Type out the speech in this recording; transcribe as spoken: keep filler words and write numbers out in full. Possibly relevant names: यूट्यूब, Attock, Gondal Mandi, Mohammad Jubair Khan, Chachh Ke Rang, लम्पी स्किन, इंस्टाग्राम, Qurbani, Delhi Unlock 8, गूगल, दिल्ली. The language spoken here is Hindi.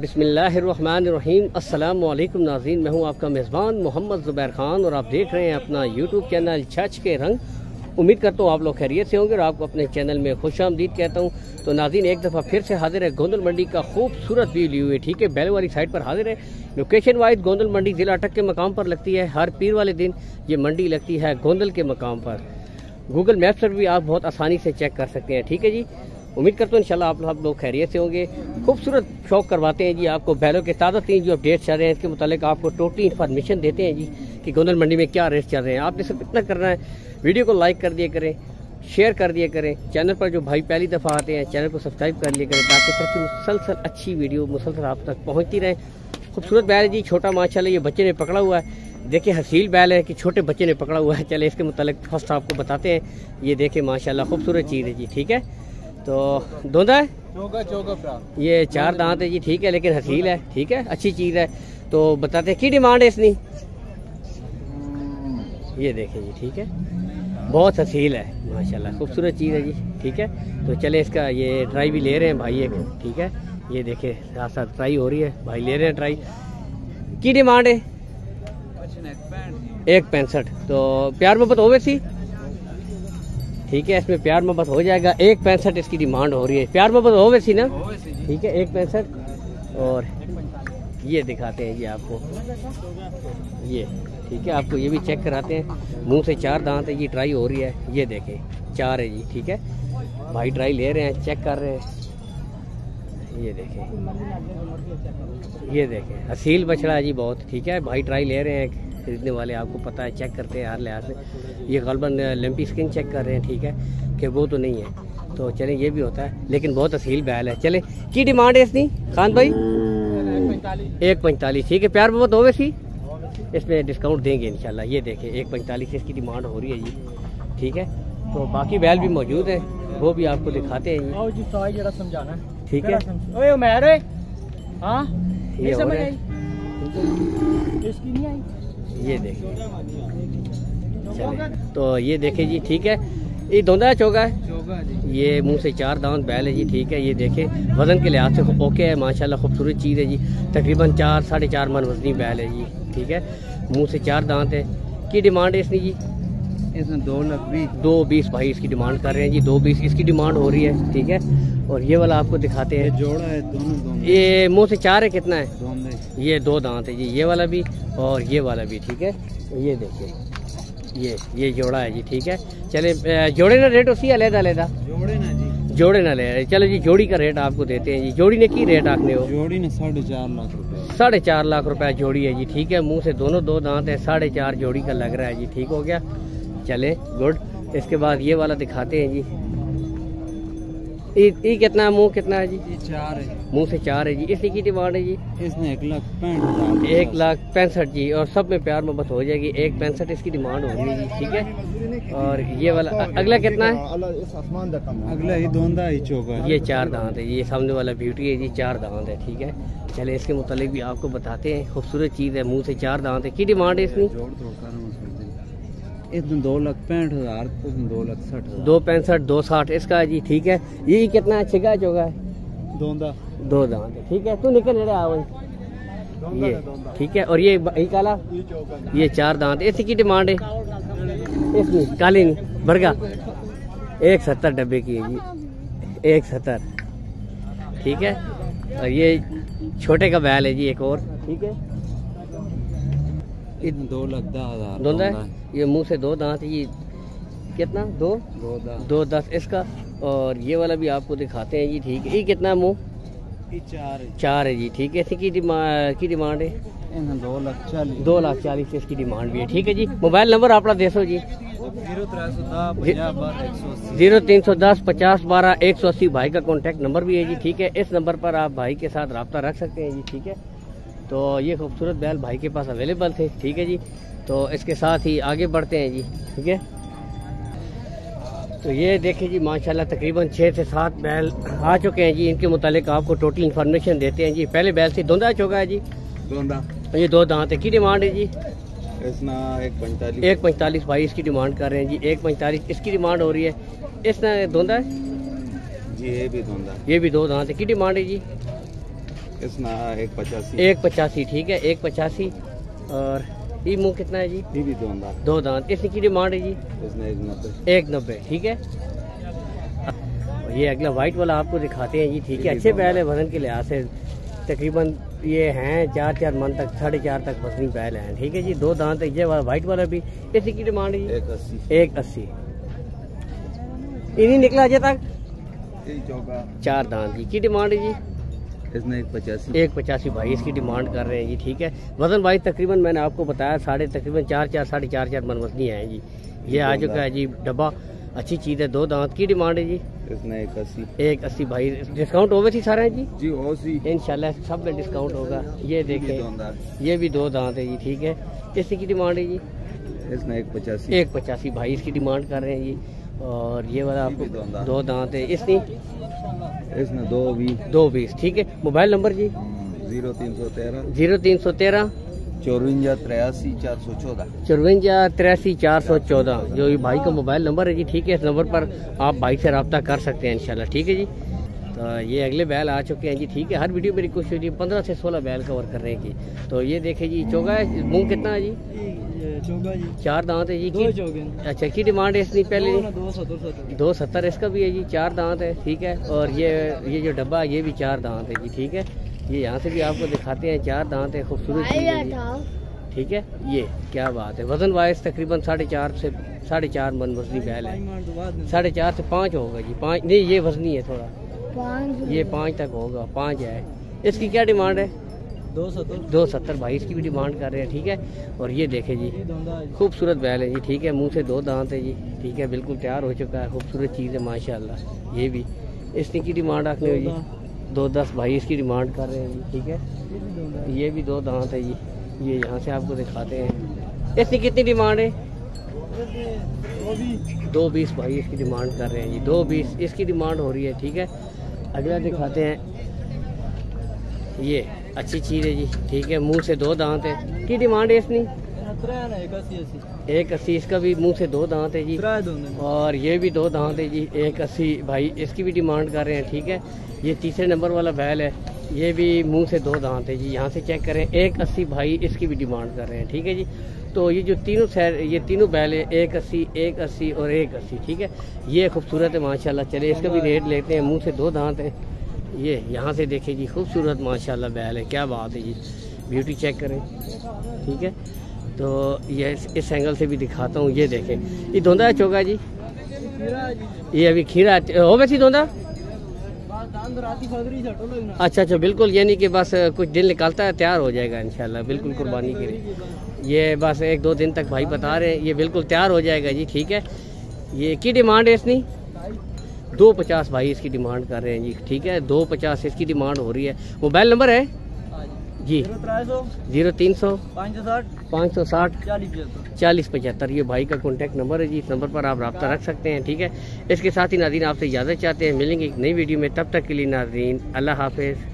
बिस्मिल्लाहिर्रहमानिर्रहीम। अस्सलाम वालेकुम नाज़रीन, मैं हूं आपका मेज़बान मोहम्मद जुबैर खान और आप देख रहे हैं अपना यूट्यूब चैनल छच के रंग। उम्मीद करता हूं आप लोग खैरियत से होंगे और आपको अपने चैनल में खुश आमदीद कहता हूं। तो नाज़रीन एक दफ़ा फिर से हाजिर है गोंदल मंडी का खूबसूरत व्यू लिए हुए, ठीक है, बैलवारी साइड पर हाजिर है। लोकेशन वाइज गोंदल मंडी ज़िला अटक के मकाम पर लगती है। हर पीर वाले दिन ये मंडी लगती है गोंदल के मकाम पर। गूगल मैप पर भी आप बहुत आसानी से चेक कर सकते हैं, ठीक है जी। उम्मीद करता हूँ इंशाल्लाह आप लोग लो खैरियत से होंगे। खूबसूरत शौक करवाते हैं जी आपको, बैलों के ताज़ा तीन जो अपडेट्स चल रहे हैं इसके मुतालिक आपको टोटली इन्फॉर्मेशन देते हैं जी कि गोंदल मंडी में क्या रेट चल रहे हैं। आपने सिर्फ इतना करना है, वीडियो को लाइक कर दिया करें, शेयर कर दिया करें। चैनल पर जो भाई पहली दफ़ा आते हैं चैनल को सब्सक्राइब कर लिया करें ताकि सच मुसलसल अच्छी वीडियो मुसलसल आप तक पहुँचती रहे। खूबसूरत बैल है जी, छोटा माशाल्लाह ये बच्चे ने पकड़ा हुआ है। देखिए हसील बैल है कि छोटे बच्चे ने पकड़ा हुआ है। चले इसके मुतालिक फर्स्ट आपको बताते हैं। ये देखिए माशाल्लाह खूबसूरत चीज़ है जी, ठीक है। तो दोंदा है चोगा, चोगा ये चार दांत है जी, ठीक है, लेकिन हसील है, ठीक है, अच्छी चीज़ है। तो बताते हैं की डिमांड है इसनी, ये देखिए जी, ठीक है, बहुत हसील है माशाल्लाह, खूबसूरत चीज़ है जी, ठीक है। तो चले इसका ये ट्राई भी ले रहे हैं भाई एक, ठीक है, ये देखिए साथ साथ ट्राई हो रही है, भाई ले रहे हैं ट्राई। की डिमांड है एक पैंसठ। तो प्यार मोहब्बत हो वैसी, ठीक है, इसमें प्यार मोहब्बत हो जाएगा। एक पैंसठ इसकी डिमांड हो रही है, प्यार मोहब्बत हो वैसी ना, ठीक है, एक पैंसठ। और ये दिखाते हैं जी आपको ये, ठीक है, आपको ये भी चेक कराते हैं। मुंह से चार दांत है जी, ट्राई हो रही है, ये देखें चार है जी, ठीक है, भाई ट्राई ले रहे हैं, चेक कर रहे हैं। ये देखें, ये देखें हसील बछड़ा है जी बहुत, ठीक है, भाई ट्राई ले रहे हैं। खरीदने वाले आपको पता है चेक करते हैं हर लिहाज से। ये गलबन लम्पी स्किन चेक कर रहे हैं, ठीक है, कि वो तो नहीं है। तो चले ये भी होता है, लेकिन बहुत असील बैल है। चले की डिमांड है इसकी खान भाई, एक पैंतालीस, ठीक है, प्यार बहुत हो वैसी, इसमें डिस्काउंट देंगे इंशाल्लाह। ये देखें एक पैंतालीस इसकी डिमांड हो रही है जी, ठीक है। तो बाकी बैल भी मौजूद है, वो भी आपको दिखाते हैं जी, समझाना है, ठीक है। ये देखिए, तो ये देखें जी, ठीक है, ये दोंदा चोगा है, ये मुंह से चार दांत बैल है जी, ठीक है। ये देखें वजन के लिहाज से ओके है माशाल्लाह, खूबसूरत चीज़ है जी, तकरीबन चार साढ़े चार मन वजनी बैल है जी, ठीक है, मुंह से चार दांत है। की डिमांड है इसकी जी, इसमें दो लाख बीस दो बीस भाई इसकी डिमांड कर रहे हैं जी, दो बीस इसकी डिमांड हो रही है, ठीक है। और ये वाला आपको दिखाते हैं, जोड़ा है दोनों, ये मुँह से चार है, कितना है, ये दो दांत है जी, ये वाला भी और ये वाला भी, ठीक है। ये देखिए ये ये जोड़ा है जी, ठीक है। चले जोड़े ना रेट उसी अलग अलग, जोड़े ना जी, जोड़े ना ले। चलो जी जोड़ी का रेट आपको देते हैं जी। जोड़ी ने की रेट आखने हो, जोड़ी ने साढ़े चार लाख रुपए, साढ़े चार लाख रुपए जोड़ी है जी, ठीक है। मुँह से दोनों दो दांत है, साढ़े चार जोड़ी का लग रहा है जी, ठीक हो गया। चले गुड। इसके बाद ये वाला दिखाते हैं जी, ये कितना है, मुँह कितना है जी, ये चार है, मुँह से चार है जी, इसी की डिमांड है जी, इसने एक लाख पैंसठ, एक लाख पैंसठ जी, और सब में प्यार मोहब्बत हो जाएगी। एक पैंसठ इसकी डिमांड होगी जी, ठीक है। और ये वाला अगला कितना है, अगला ये दोंदा ही चोगा, ये चार दांत है, ये सामने वाला ब्यूटी है जी, चार दांत है, ठीक है। चले इसके मुतालिक भी आपको बताते हैं, खूबसूरत चीज़ है, मुँह से चार दांत है। की डिमांड है इसकी, इसमें दो लाख पैंसठ हज़ार, दो लाख साठ, दो पैंसठ दो साठ इसका जी, ठीक है। ये कितना है, छिगा चोगा है, दोंदा दो दांत, ठीक है, तू निकल रहा आवन ये, ठीक है। और ये काला, ये चार दांत, इसकी डिमांड है, इसमें काली नहीं बरगा, एक सत्तर डब्बे की है जी, एक सत्तर, ठीक है। और ये छोटे का बैल है जी एक और, ठीक है, दो लाख दस हजार दोंदा है, ये मुंह से दो दांत, ये कितना दो दो दस, दो दस इसका। और ये वाला भी आपको दिखाते हैं जी, ठीक है, ये कितना मुंह, चार चार है जी, ठीक है, इसकी डिमांड की डिमांड है दो लाख चालीस, दो लाख चालीस इसकी डिमांड भी है, ठीक है जी। मोबाइल नंबर आपका दे सो जी, जीरो तीन सौ दस पचास बारह एक सौ अस्सी भाई का कॉन्टेक्ट नंबर भी है जी, ठीक है। इस नंबर पर आप भाई के साथ रब्ता रख सकते हैं जी, ठीक है। तो ये खूबसूरत बैल भाई के पास अवेलेबल थे, ठीक है जी। तो इसके साथ ही आगे बढ़ते हैं जी, ठीक है। तो ये देखिए जी माशाल्लाह तकरीबन छः से सात बैल आ चुके हैं जी, इनके मुतालिक आपको टोटल इन्फॉर्मेशन देते हैं जी। पहले बैल से दोंदा चोगा है जी, दोंदा, ये दो दांत है। की डिमांड है जी, इसना एक पैंतालीस, एक पैंतालीस भाई इसकी डिमांड कर रहे हैं जी, एक पैंतालीस इसकी डिमांड हो रही है। इसना दोंदा है जी, ये भी दोंदा, ये भी दो दांत है। की डिमांड है जी, इसना एक पचासी एक पचासी ठीक है, एक पचासी। और ये मुँह कितना है जी? ये भी दो दांत दो दांत। इसकी डिमांड है जी इसने एक नब्बे एक नब्बे ठीक है। ये अगला वाइट वाला आपको दिखाते हैं जी, ठीक है। अच्छे बैल है वजन के लिहाज से, तकरीबन ये हैं चार चार मन तक साढ़े चार तक वजनी बैल हैं, ठीक है जी। दो दांत ये वाला वाइट वाला भी, इसी की डिमांड है एक अस्सी एक अस्सी। इन्हीं निकला अजय तक चार दांत जी, की डिमांड है जी इसने एक पचासी एक पचासी भाई इसकी डिमांड कर रहे हैं जी, ठीक है। वजन भाई तकरीबन मैंने आपको बताया साढ़े तकरीबन चार चार साढ़े चार चार मन वजनी है जी। ये आ चुका है जी डब्बा, अच्छी चीज है। दो दांत की डिमांड है जी इसमें एक अस्सी एक अस्सी भाई। डिस्काउंट होगा जी सारे जी जी ओसी इंशाल्लाह सब में डिस्काउंट होगा। ये देखें ये भी दो दांत है जी, ठीक है। इसी की डिमांड है जी इसमें एक पचासी एक पचासी भाई इसकी डिमांड कर रहे हैं जी। और ये वाला आपको दो दांत है, इसकी इसमें दो बीस दो बीस ठीक है। मोबाइल नंबर जी जीरो तीन सौ तेरह जीरो तीन सौ तेरह चौवंजा तिरासी चार सौ चौदह चौवंजा तिरासी चार सौ चौदह जो ये भाई का मोबाइल नंबर है जी, ठीक है। इस नंबर पर आप भाई से रब्ता कर सकते हैं इंशाल्लाह, ठीक है जी। तो ये अगले बैल आ चुके हैं जी, ठीक है। हर वीडियो मेरी कोशिश होती है पंद्रह से सोलह बैल कवर करने की। तो ये देखे जी चौगा है, मुँह कितना है जी? चौगा जी चार दांत है जी। अच्छा की डिमांड है इसकी पहले जी दो सत्तर इसका भी है जी, चार दांत है ठीक है। और ये ये जो डब्बा ये भी चार दांत है जी, ठीक है। ये यहाँ से भी आपको दिखाते हैं, चार दांत है, खूबसूरत चीज ठीक है। ये क्या बात है, वजन वाइज तकरीबन साढ़े चार से साढ़े चार मन वजनी बैल है, साढ़े चार से पाँच होगा जी, पाँच नहीं ये वजनी है थोड़ा, ये पाँच तक होगा, पाँच है। इसकी क्या डिमांड है? दो सत्तर दो सत्तर भाई इसकी भी डिमांड कर रहे हैं, ठीक है। और ये देखे जी खूबसूरत बैल है जी, ठीक है। मुँह से दो दांत है जी, ठीक है, बिल्कुल तैयार हो चुका है, खूबसूरत चीज़ है माशाल्लाह। ये भी इसकी डिमांड रखने हो जी दो दस भाई इसकी डिमांड कर रहे हैं जी, ठीक है। ये भी दो दांत है जी, ये यहाँ से आपको दिखाते हैं। इसकी कितनी डिमांड है? दो बीस भाई इसकी डिमांड कर रहे हैं जी, दो बीस इसकी डिमांड हो रही है, ठीक है। अगला दिखाते हैं, ये अच्छी चीज़ है जी, ठीक है। मुंह से दो दांत है, की डिमांड है इसकी एक अस्सी इसका भी, मुंह से दो दांत है जी। और ये भी दो दांत है जी, एक अस्सी भाई इसकी भी डिमांड कर रहे हैं, ठीक है। ये तीसरे नंबर वाला बैल है, ये भी मुंह से दो दांत है जी, यहाँ से चेक करें, एक अस्सी भाई इसकी भी डिमांड कर रहे हैं, ठीक है जी। तो ये जो तीनों सैर ये तीनों बैल है, एक अस्सी एक अस्सी और एक अस्सी, ठीक है। ये खूबसूरत है माशाल्लाह। चले इसका भी रेट लेते हैं, मुंह से दो दांत है, ये यहाँ से देखें जी, खूबसूरत माशाल्लाह बैल है, क्या बात है जी, ब्यूटी चेक करें, ठीक है। तो ये इस एंगल से भी दिखाता हूँ, ये देखें ये धोंदा है चौका जी, ये अभी खीरा हो गया थी धोंदा। अच्छा अच्छा बिल्कुल, यानी कि बस कुछ दिन निकालता है तैयार हो जाएगा इंशाल्लाह, बिल्कुल कुर्बानी के लिए। ये बस एक दो दिन तक भाई बता रहे हैं, ये बिल्कुल तैयार हो जाएगा जी, ठीक है। ये की डिमांड है इसकी दो पचास भाई इसकी डिमांड कर रहे हैं जी, ठीक है। दो पचास इसकी डिमांड हो रही है। मोबाइल नंबर है जी जीरो तीन सौ पाँच सौ साठ चालीस पचहत्तर, ये भाई का कॉन्टैक्ट नंबर है जी, इस नंबर पर आप रब्ता रख सकते हैं, ठीक है। इसके साथ ही नाज़रीन आपसे इजाज़त चाहते हैं, मिलेंगे एक नई वीडियो में, तब तक के लिए नाज़रीन अल्लाह हाफिज़।